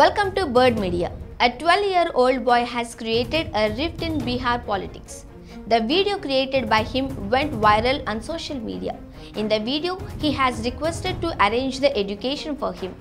Welcome to Bird Media. A 12-year-old boy has created a rift in Bihar politics. The video created by him went viral on social media. In the video, he has requested to arrange the education for him.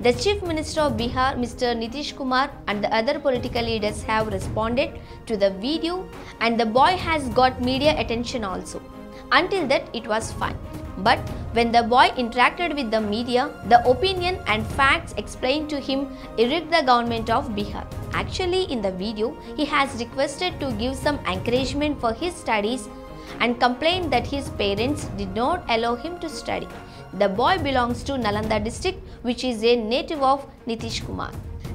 The Chief Minister of Bihar, Mr. Nitish Kumar, and the other political leaders have responded to the video, and the boy has got media attention also. Until that, it was fine. But when the boy interacted with the media, the opinion and facts explained to him irked the government of Bihar. Actually, in the video, he has requested to give some encouragement for his studies and complained that his parents did not allow him to study. The boy belongs to Nalanda district, which is a native of Nitish Kumar.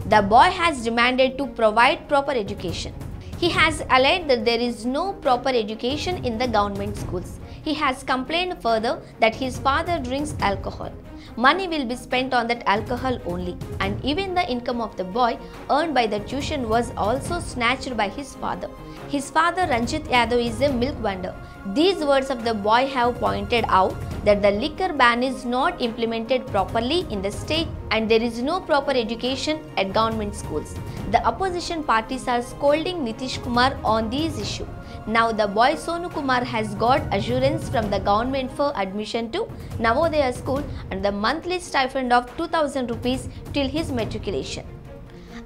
The boy has demanded to provide proper education. He has alleged that there is no proper education in the government schools. He has complained further that his father drinks alcohol. Money will be spent on that alcohol only, and even the income of the boy earned by the tuition was also snatched by his father. His father, Ranjit Yadav, is a milk vendor. These words of the boy have pointed out that the liquor ban is not implemented properly in the state and there is no proper education at government schools. The opposition parties are scolding Nitish Kumar on these issues. Now the boy Sonu Kumar has got assurance from the government for admission to Navodaya School and the monthly stipend of 2000 rupees till his matriculation.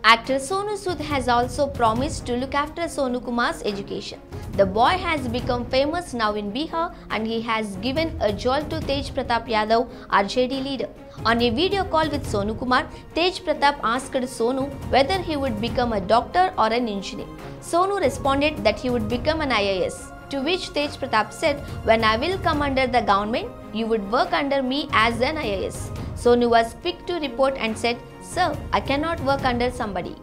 Actor Sonu Sood has also promised to look after Sonu Kumar's education. The boy has become famous now in Bihar and he has given a jolt to Tej Pratap Yadav, RJD leader. On a video call with Sonu Kumar, Tej Pratap asked Sonu whether he would become a doctor or an engineer. Sonu responded that he would become an IAS. To which Tej Pratap said, "When I will come under the government, you would work under me as an IAS." Sonu was quick to report and said, "Sir, I cannot work under somebody."